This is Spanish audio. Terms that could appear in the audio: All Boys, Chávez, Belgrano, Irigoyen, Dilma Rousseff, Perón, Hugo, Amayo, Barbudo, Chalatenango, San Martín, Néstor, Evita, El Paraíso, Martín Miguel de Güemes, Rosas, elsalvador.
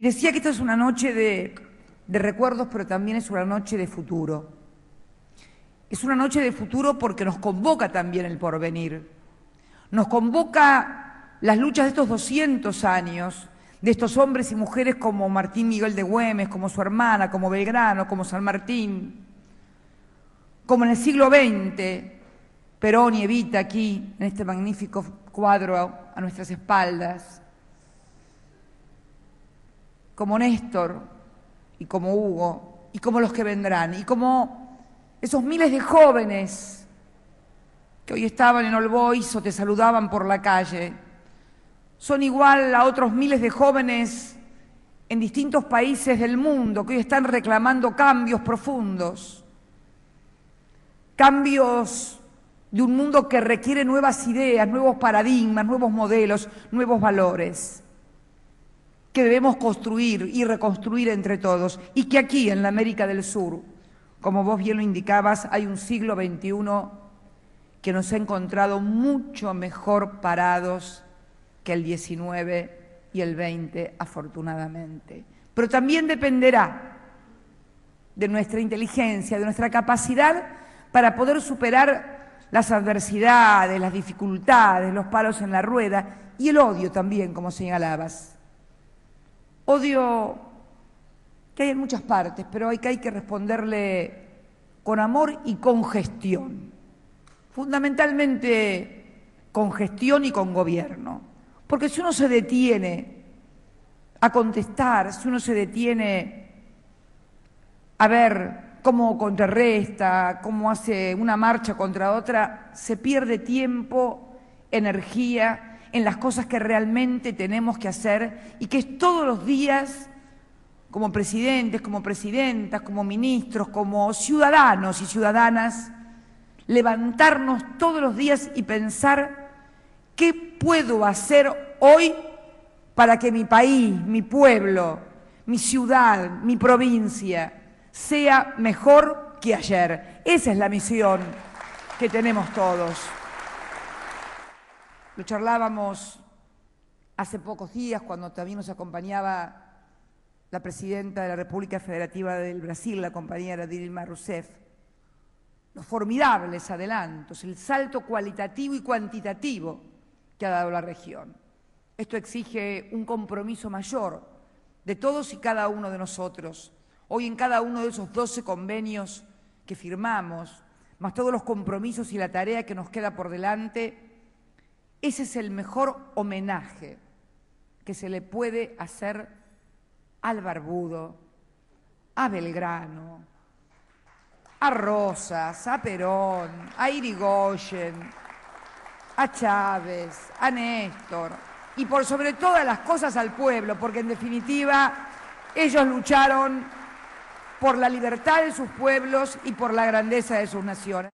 Decía que esta es una noche de recuerdos, pero también es una noche de futuro. Es una noche de futuro porque nos convoca también el porvenir. Nos convoca las luchas de estos 200 años, de estos hombres y mujeres como Martín Miguel de Güemes, como su hermana, como Belgrano, como San Martín, como en el siglo XX, Perón y Evita aquí, en este magnífico cuadro a nuestras espaldas, como Néstor y como Hugo y como los que vendrán y como esos miles de jóvenes que hoy estaban en All Boys o te saludaban por la calle son igual a otros miles de jóvenes en distintos países del mundo que hoy están reclamando cambios profundos, cambios de un mundo que requiere nuevas ideas, nuevos paradigmas, nuevos modelos, nuevos valores que debemos construir y reconstruir entre todos, y que aquí, en la América del Sur, como vos bien lo indicabas, hay un siglo XXI que nos ha encontrado mucho mejor parados que el XIX y el XX, afortunadamente. Pero también dependerá de nuestra inteligencia, de nuestra capacidad para poder superar las adversidades, las dificultades, los palos en la rueda y el odio también, como señalabas. Odio que hay en muchas partes, pero hay que responderle con amor y con gestión. Fundamentalmente con gestión y con gobierno. Porque si uno se detiene a contestar, si uno se detiene a ver cómo contrarresta, cómo hace una marcha contra otra, se pierde tiempo, energía, en las cosas que realmente tenemos que hacer y que es todos los días, como presidentes, como presidentas, como ministros, como ciudadanos y ciudadanas, levantarnos todos los días y pensar qué puedo hacer hoy para que mi país, mi pueblo, mi ciudad, mi provincia sea mejor que ayer. Esa es la misión que tenemos todos. Lo charlábamos hace pocos días cuando también nos acompañaba la presidenta de la República Federativa del Brasil, la compañera Dilma Rousseff. Los formidables adelantos, el salto cualitativo y cuantitativo que ha dado la región. Esto exige un compromiso mayor de todos y cada uno de nosotros. Hoy en cada uno de esos 12 convenios que firmamos, más todos los compromisos y la tarea que nos queda por delante, ese es el mejor homenaje que se le puede hacer al Barbudo, a Belgrano, a Rosas, a Perón, a Irigoyen, a Chávez, a Néstor y por sobre todas las cosas al pueblo, porque en definitiva ellos lucharon por la libertad de sus pueblos y por la grandeza de sus naciones.